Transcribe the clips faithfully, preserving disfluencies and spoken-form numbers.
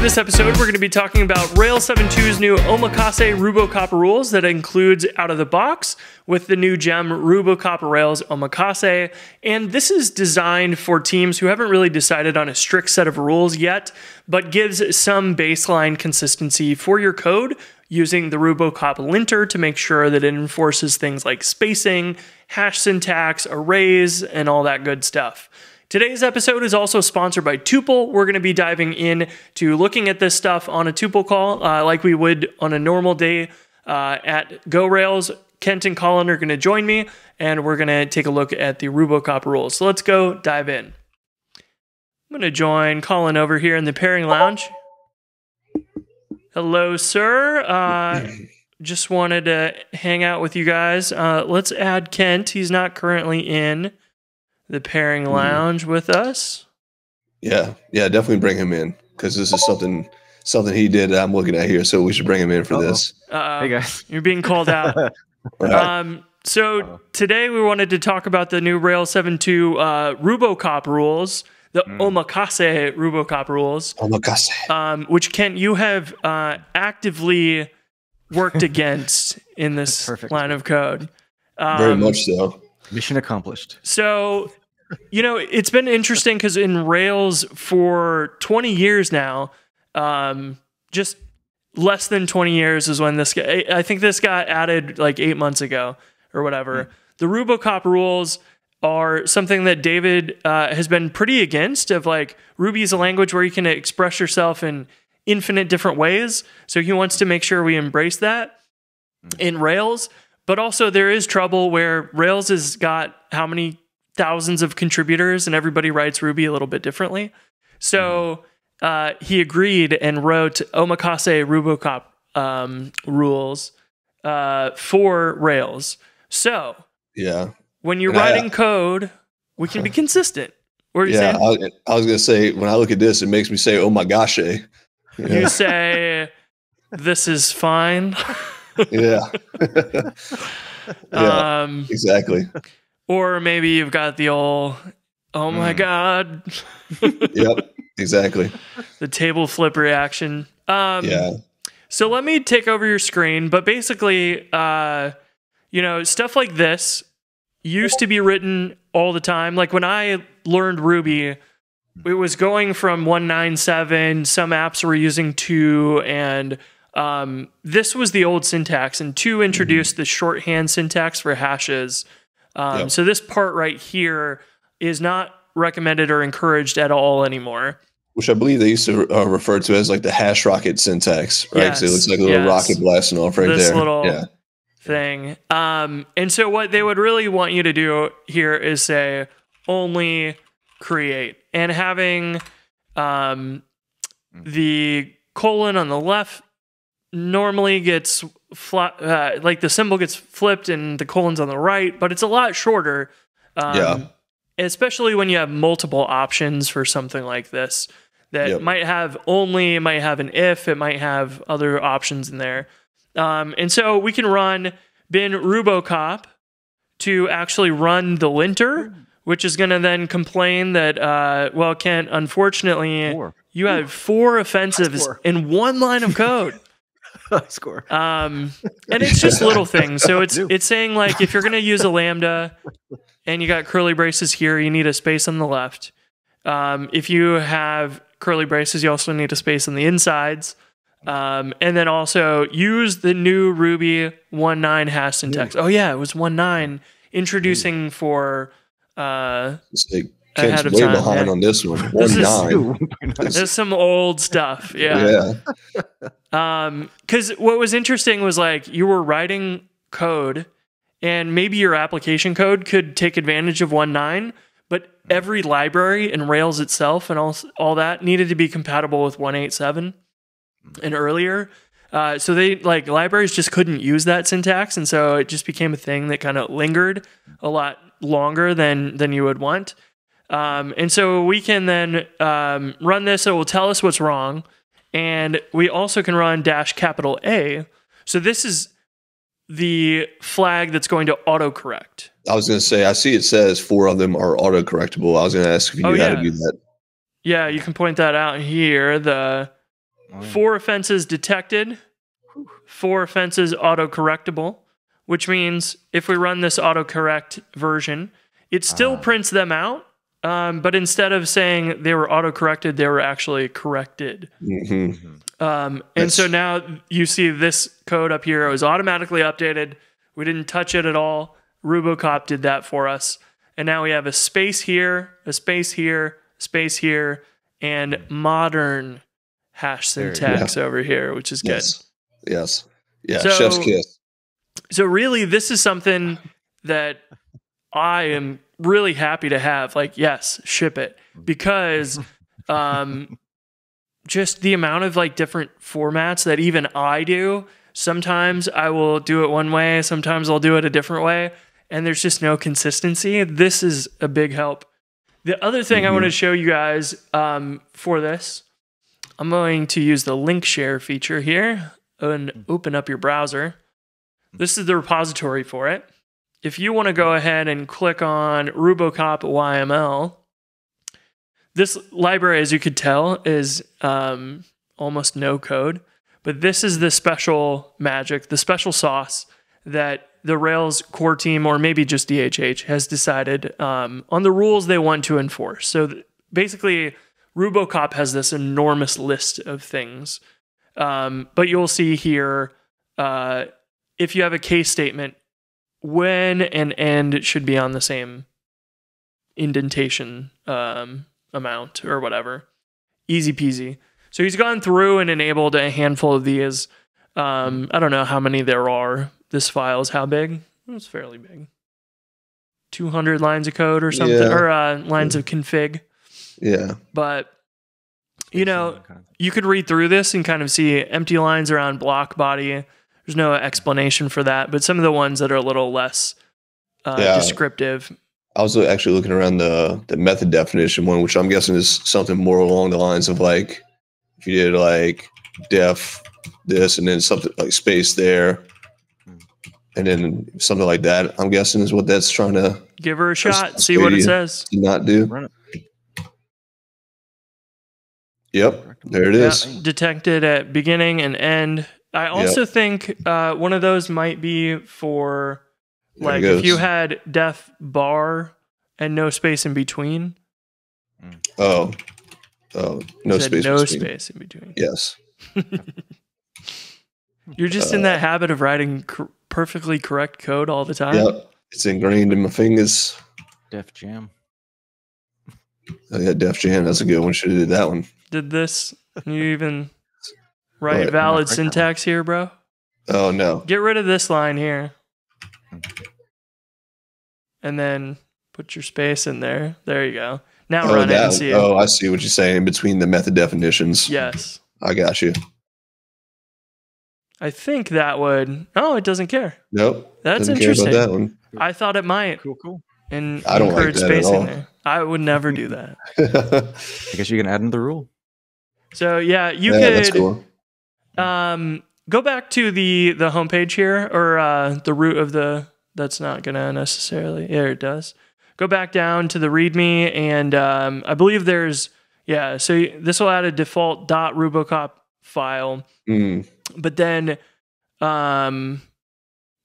For this episode, we're going to be talking about Rails seven point two's new Omakase RuboCop rules that includes out of the box with the new gem RuboCop Rails Omakase. And this is designed for teams who haven't really decided on a strict set of rules yet, but gives some baseline consistency for your code using the RuboCop linter to make sure that it enforces things like spacing, hash syntax, arrays, and all that good stuff. Today's episode is also sponsored by Tuple. We're going to be diving in to looking at this stuff on a Tuple call uh, like we would on a normal day uh, at GoRails. Kent and Colin are going to join me, and we're going to take a look at the RuboCop rules. So let's go dive in. I'm going to join Colin over here in the pairing lounge. Hello, sir. Uh, just wanted to hang out with you guys. Uh, let's add Kent. He's not currently in the pairing lounge with us. Yeah, yeah, definitely bring him in because this is something something he did that I'm looking at here, so we should bring him in for Uh-oh. this. Uh, hey guys, you're being called out. Right. Um, so today we wanted to talk about the new Rails seven point two uh, RuboCop rules, the mm. Omakase RuboCop rules. Omakase. Um, which Kent, you have uh, actively worked against in this line of code. Um, Very much so. Mission accomplished. So, you know, it's been interesting because in Rails for twenty years now, um, just less than twenty years is when this, guy, I think this got added like eight months ago or whatever. Mm-hmm. The RuboCop rules are something that David uh, has been pretty against of like, Ruby is a language where you can express yourself in infinite different ways. So he wants to make sure we embrace that mm-hmm. in Rails. But also there is trouble where Rails has got how many thousands of contributors and everybody writes Ruby a little bit differently. So uh, he agreed and wrote Omakase RuboCop um, rules uh, for Rails. So yeah, when you're and writing I, code, we can be consistent. What are you yeah, saying? I, I was going to say, when I look at this, it makes me say, oh my gosh. Yeah. You say, this is fine. yeah. yeah um, exactly. Or maybe you've got the old, oh my mm. God. Yep, exactly. The table flip reaction. Um, yeah. So let me take over your screen. But basically, uh, you know, stuff like this used to be written all the time. Like when I learned Ruby, it was going from one point nine seven. Some apps were using two and... Um, this was the old syntax, and two introduced mm-hmm. the shorthand syntax for hashes. Um, yep. So this part right here is not recommended or encouraged at all anymore. Which I believe they used to uh, refer to as like the hash rocket syntax, right? Yes. 'Cause it looks like a little yes. rocket blasting off right this there. This little yeah. thing. Um, and so what they would really want you to do here is say only create, and having um, the colon on the left normally gets flat, uh, like the symbol gets flipped and the colon's on the right, but it's a lot shorter. Um, yeah. Especially when you have multiple options for something like this that yep. might have only, it might have an if, it might have other options in there. Um, and so we can run bin RuboCop to actually run the linter, which is going to then complain that, uh, well, Kent, unfortunately, four. you Ooh. have four offensives four. in one line of code. Score. Um, and it's just little things. So it's it's saying like if you're going to use a lambda and you got curly braces here, you need a space on the left. Um, if you have curly braces, you also need a space on the insides. Um, and then also use the new Ruby one point nine hash syntax. Mm. Oh yeah, it was one point nine introducing mm. for uh, ahead of way time. Behind yeah. on this one. one point nine. This is some old stuff. Yeah. Yeah. Um, cause what was interesting was like you were writing code and maybe your application code could take advantage of one point nine, but every library and Rails itself and all, all that needed to be compatible with one point eight seven and earlier. Uh, so they like libraries just couldn't use that syntax. And so it just became a thing that kind of lingered a lot longer than, than you would want. Um, and so we can then, um, run this. So it will tell us what's wrong. And we also can run dash capital A. So this is the flag that's going to autocorrect. I was going to say, I see it says four of them are autocorrectable. I was going to ask if you oh, yeah. how to do that. Yeah, you can point that out here. The Four offenses detected, four offenses autocorrectable, which means if we run this autocorrect version, it still uh, prints them out, um, but instead of saying they were autocorrected, they were actually corrected. Mm-hmm. um, and so now you see this code up here. It was automatically updated. We didn't touch it at all. RuboCop did that for us. And now we have a space here, a space here, a space here, and modern hash syntax yeah. over here, which is yes. good. Yes. Yeah. So, chef's kiss. So really, this is something that I am really happy to have. Like, yes, ship it. Because um, just the amount of like different formats that even I do, sometimes I will do it one way, sometimes I'll do it a different way, and there's just no consistency. This is a big help. The other thing mm-hmm. I want to show you guys um, for this, I'm going to use the link share feature here and open up your browser. This is the repository for it. If you want to go ahead and click on RuboCop Y M L, this library, as you could tell, is um, almost no code, but this is the special magic, the special sauce that the Rails core team, or maybe just D H H, has decided um, on the rules they want to enforce. So basically, RuboCop has this enormous list of things. Um, but you'll see here, uh, if you have a case statement, when and end should be on the same indentation um, amount or whatever. Easy peasy. So he's gone through and enabled a handful of these. Um, I don't know how many there are. This file is how big? It's fairly big. two hundred lines of code or something, yeah. or uh, lines yeah. of config. Yeah. But, you know, you could read through this and kind of see empty lines around block body. There's no explanation for that, but some of the ones that are a little less uh, yeah. descriptive. I was actually looking around the, the method definition one, which I'm guessing is something more along the lines of like, if you did like def this and then something like space there, and then something like that, I'm guessing is what that's trying to give her a shot, see what it says. Not do. Yep, there it is. Yeah, detected at beginning and end. I also yep. think uh, one of those might be for there like if you had def bar and no space in between. Oh, oh, no space. No between. space in between. Yes. You're just uh, in that habit of writing cor perfectly correct code all the time. Yep, it's ingrained in my fingers. Def Jam. Oh yeah, Def Jam. That's a good one. Should have did that one. Did this? Can you even write right. valid right. syntax here, bro? Oh no. Get rid of this line here, and then put your space in there. There you go. Now oh, run that, it and see it. Oh, I see what you're saying between the method definitions. Yes. I got you. I think that would. Oh, it doesn't care. Nope. That's interesting. Care about that one. I thought it might. Cool, cool. And I don't encourage like that space at all. In there. I would never do that. I guess you can add in the rule. So yeah, you yeah, could. That's cool. Um, go back to the the homepage here, or uh, the root of the. That's not gonna necessarily. There yeah, it does. Go back down to the README, and um, I believe there's. Yeah, so this will add a default .rubocop file, mm. but then um,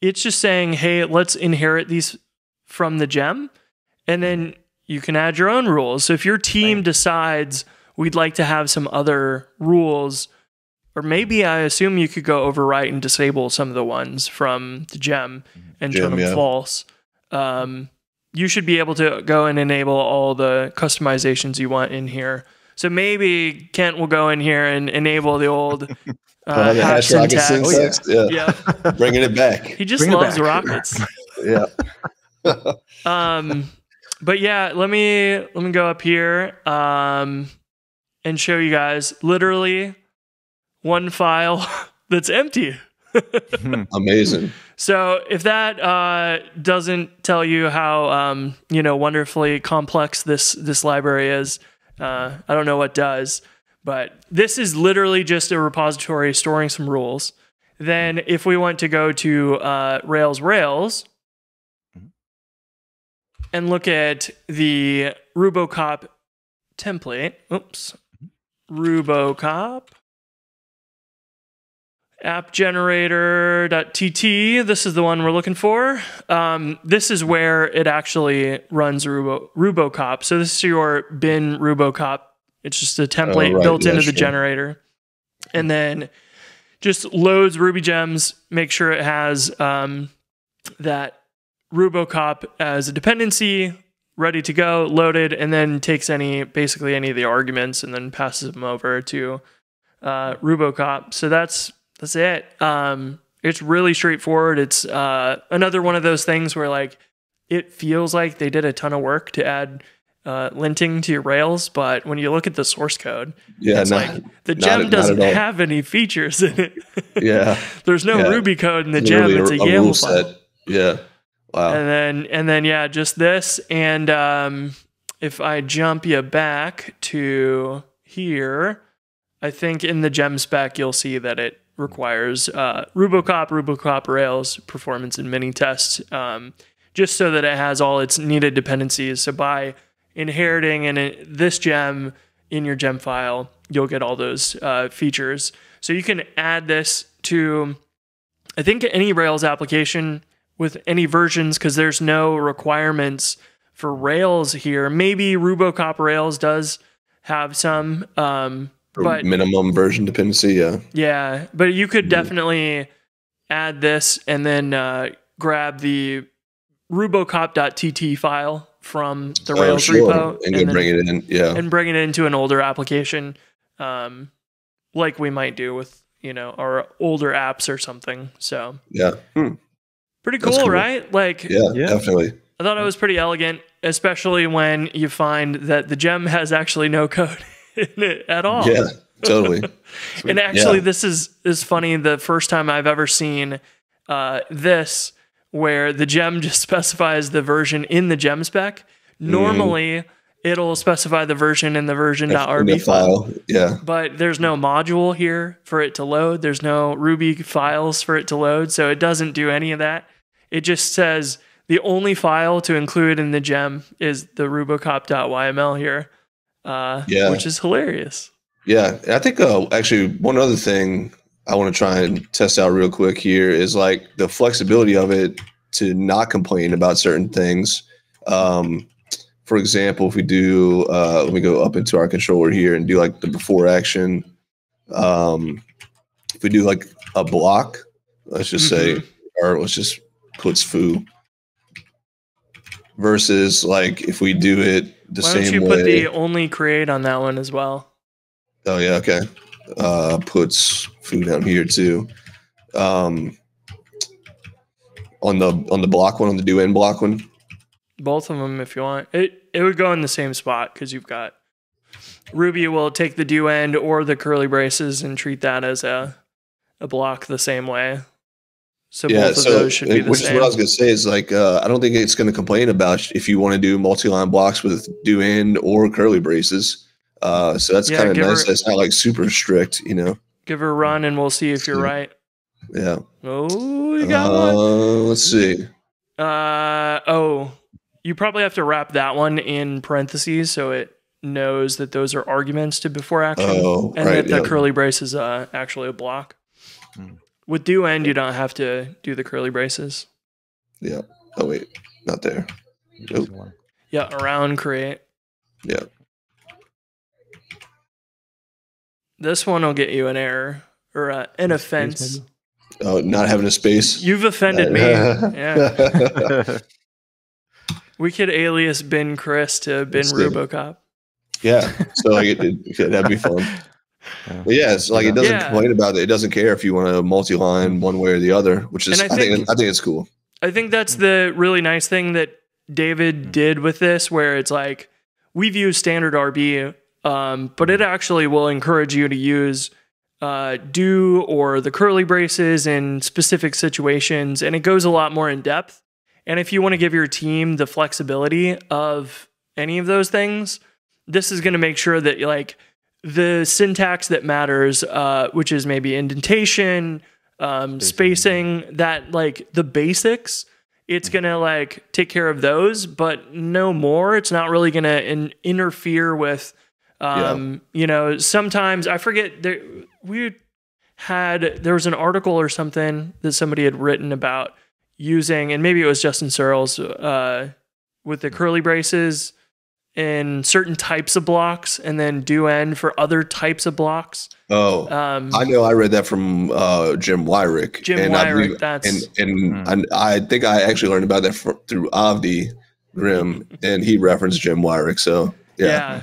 it's just saying, hey, let's inherit these from the gem, and then you can add your own rules. So if your team right. decides we'd like to have some other rules, or maybe I assume you could go overwrite and disable some of the ones from the gem and gem, turn them yeah. false. Um You should be able to go and enable all the customizations you want in here. So maybe Kent will go in here and enable the old uh, hash syntax. syntax. Oh, yeah. Yeah. Yeah. Bringing it back. He just Bring loves rockets. Yeah. um, but yeah, let me let me go up here um, and show you guys literally one file that's empty. Amazing. So if that uh, doesn't tell you how um, you know wonderfully complex this this library is, uh, I don't know what does. But this is literally just a repository storing some rules. Then if we want to go to uh, Rails Rails and look at the RuboCop template, oops, RuboCop app generator.tt. This is the one we're looking for. Um, this is where it actually runs Rubo, RuboCop. So this is your bin RuboCop. It's just a template oh, right. built yeah, into sure. the generator. And then just loads Ruby gems, make sure it has um, that RuboCop as a dependency, ready to go, loaded, and then takes any basically any of the arguments and then passes them over to uh, RuboCop. So that's that's it. Um, it's really straightforward. It's uh, another one of those things where like it feels like they did a ton of work to add uh, linting to your Rails, but when you look at the source code, yeah, it's not, like the gem not, doesn't not have any features in it. yeah, there's no yeah. Ruby code in the it's gem. It's a, a YAML file. Yeah. Wow. And then, and then, yeah, just this. And um, if I jump you back to here, I think in the gem spec, you'll see that it requires uh, RuboCop, RuboCop Rails, performance and mini tests, um, just so that it has all its needed dependencies. So by inheriting in it, this gem in your gem file, you'll get all those uh, features. So you can add this to, I think, any Rails application with any versions, because there's no requirements for Rails here. Maybe RuboCop Rails does have some, um, but minimum version dependency. Yeah, yeah, but you could definitely add this and then uh, grab the RuboCop.tt file from the Rails oh, sure. repo and, and bring then, it in. Yeah, and bring it into an older application, um, like we might do with you know our older apps or something. So yeah. Hmm. Pretty cool, cool, right? Like, yeah, yeah, definitely. I thought it was pretty elegant, especially when you find that the gem has actually no code in it at all. Yeah, totally. And actually, yeah. this is is funny. The first time I've ever seen uh, this, where the gem just specifies the version in the gem spec. Normally, mm. it'll specify the version in the version.rb file. file. Yeah, but there's no module here for it to load. There's no Ruby files for it to load, so it doesn't do any of that. It just says the only file to include in the gem is the RuboCop.yml here, uh, yeah. which is hilarious. Yeah, I think uh, actually one other thing I want to try and test out real quick here is like the flexibility of it to not complain about certain things. Um, for example, if we do, uh, let me go up into our controller here and do like the before action. Um, if we do like a block, let's just mm-hmm. say, or let's just puts foo versus like if we do it the Why same way. Why don't you way. put the only create on that one as well? Oh yeah. Okay. Uh, puts foo down here too. Um, on the, on the block one, on the do end block one. Both of them if you want. It it would go in the same spot because you've got Ruby will take the do end or the curly braces and treat that as a a block the same way. So yeah, both so of those should it, be the which same. Which is what I was going to say is like, uh, I don't think it's going to complain about if you want to do multi-line blocks with do end or curly braces. Uh, so that's yeah, kind of nice. That's not like super strict, you know. Give her a run and we'll see if you're right. Yeah. Oh, you got uh, one. Let's see. Uh, oh. You probably have to wrap that one in parentheses so it knows that those are arguments to before action oh, and right, that the yeah. curly brace is uh, actually a block. Mm. With do end, you don't have to do the curly braces. Yeah. Oh, wait. Not there. Nope. Yeah, around create. Yeah. This one will get you an error or uh, an offense. Oh, not having a space? You've offended me. Yeah. We could alias bin Chris to bin RuboCop. Yeah, so like it, it, it, that'd be fun. Yeah, yeah it's like it doesn't yeah. complain about it. It doesn't care if you want to multi-line one way or the other, which is I, I think, think I think it's cool. I think that's the really nice thing that David did with this, where it's like we've used standard R B, um, but it actually will encourage you to use uh, do or the curly braces in specific situations, and it goes a lot more in depth. And if you want to give your team the flexibility of any of those things, this is going to make sure that like the syntax that matters, uh, which is maybe indentation, um, spacing, that like the basics, it's going to like take care of those, but no more. It's not really going to in interfere with, um, yeah. you know, sometimes I forget that we had, there was an article or something that somebody had written about using, and maybe it was Justin Searles, uh, with the curly braces in certain types of blocks and then do end for other types of blocks. Oh, um, I know. I read that from uh, Jim Weirich. Jim and Weirich, I believe, that's... And, and hmm. I, I think I actually learned about that for, through Avdi Grimm, and he referenced Jim Weirich. So, yeah. Yeah,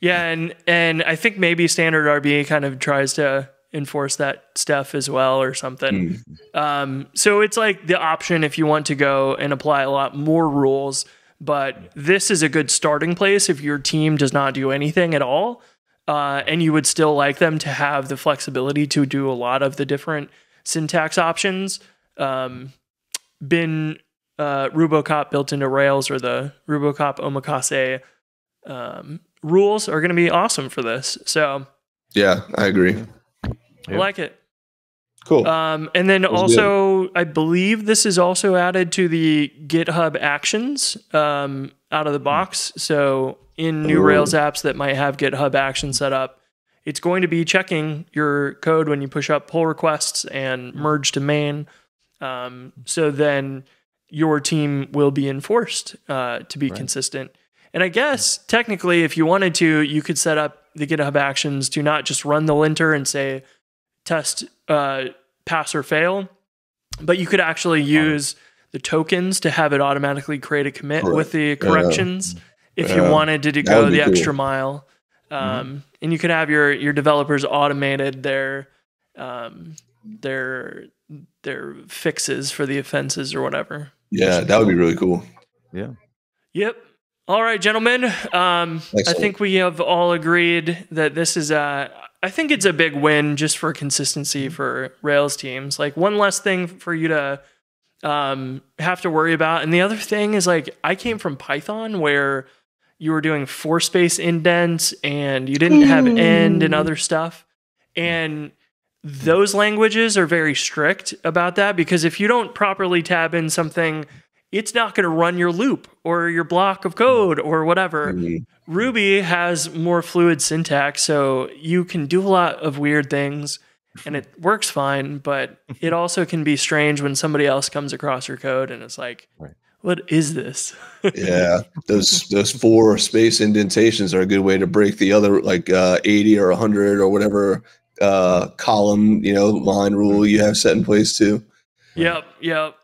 yeah and, and I think maybe Standard R B kind of tries to enforce that stuff as well or something. Hmm. Um, so it's like the option if you want to go and apply a lot more rules. But this is a good starting place if your team does not do anything at all, uh, and you would still like them to have the flexibility to do a lot of the different syntax options. Um, bin uh, RuboCop built into Rails or the RuboCop Omakase um, rules are going to be awesome for this. So yeah, I agree. I like it. Cool. Um, and then also, good. I believe this is also added to the GitHub Actions um, out of the box. So in new Ooh. Rails apps that might have GitHub Actions set up, it's going to be checking your code when you push up pull requests and merge to main. Um, so then your team will be enforced uh, to be right. consistent. And I guess technically, if you wanted to, you could set up the GitHub Actions to not just run the linter and say test uh, pass or fail, but you could actually use the tokens to have it automatically create a commit Correct. With the corrections yeah. if yeah. you wanted to, to go the extra cool. mile. Um, mm-hmm. And you could have your your developers automated their um, their their fixes for the offenses or whatever. Yeah, that would be really cool. Yeah. Yep. All right, gentlemen. Um, I think we have all agreed that this is a. I think it's a big win just for consistency for Rails teams. Like one less thing for you to um, have to worry about. And the other thing is like, I came from Python where you were doing four space indents and you didn't have end and other stuff. And those languages are very strict about that because if you don't properly tab in something, it's not going to run your loop or your block of code or whatever. Mm-hmm. Ruby has more fluid syntax, so you can do a lot of weird things and it works fine, but it also can be strange when somebody else comes across your code and it's like, right. what is this? Yeah, those those four space indentations are a good way to break the other like uh, eighty or one hundred or whatever uh, column, you know, line rule you have set in place too. Yep, yep.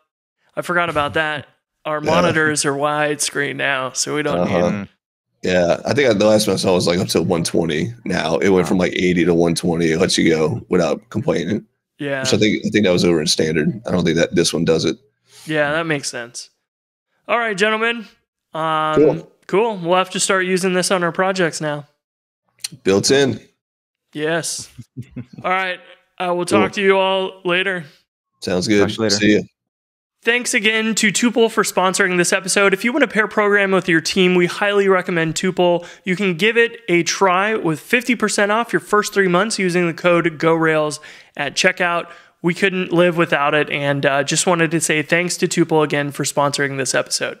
I forgot about that. Our yeah. monitors are widescreen now, so we don't uh-huh. need them. Yeah, I think the last one I saw was like up to one twenty. Now it went from like eighty to one twenty. It lets you go without complaining. Yeah, which I think I think that was over in standard. I don't think that this one does it. Yeah, that makes sense. All right, gentlemen. Um, cool. cool. We'll have to start using this on our projects now. Built in. Yes. All right. I will talk cool. to you all later. Sounds good. Talk to you later. See you. Thanks again to Tuple for sponsoring this episode. If you want to pair program with your team, we highly recommend Tuple. You can give it a try with fifty percent off your first three months using the code GoRails at checkout. We couldn't live without it, and uh, just wanted to say thanks to Tuple again for sponsoring this episode.